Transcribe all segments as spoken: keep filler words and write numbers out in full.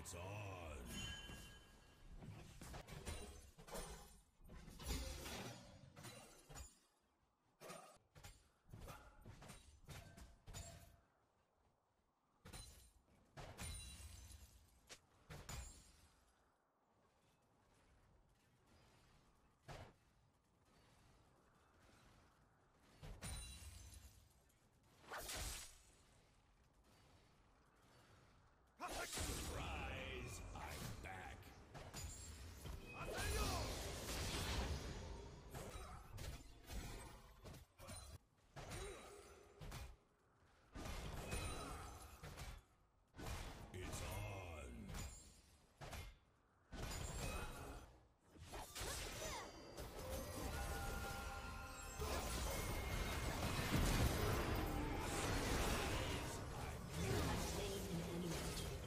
It's on. Surprise! I'm back! It's on!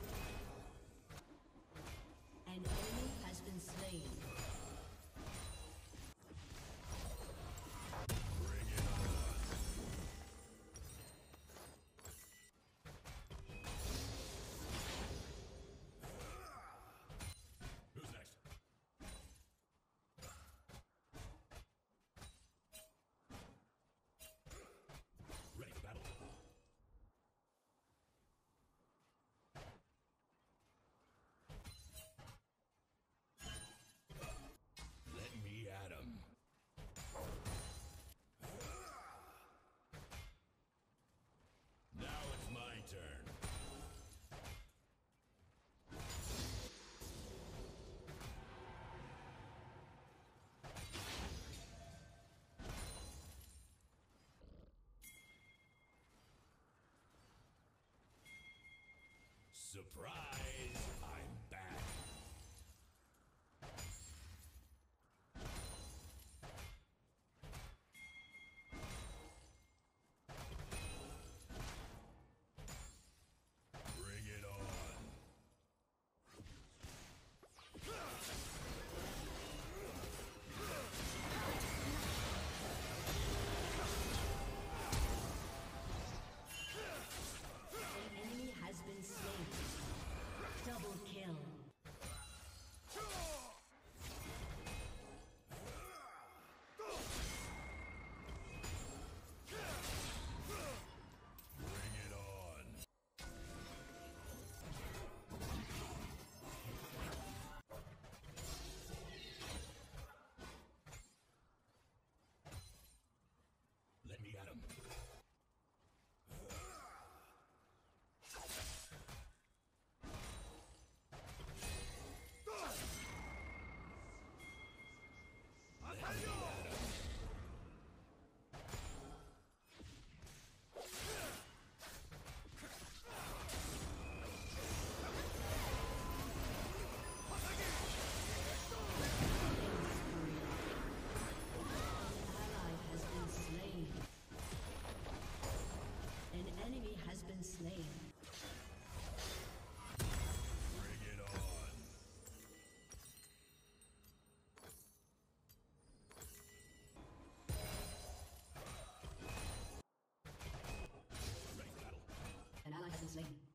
Ready for battle. Let me at him. Now it's my turn. Surprise! I'm back! Bring it on! An enemy has been slain. Double kill. Bring it on. Let me at him. An enemy has been slain. Bring it on. Ready for battle. An ally has been slain.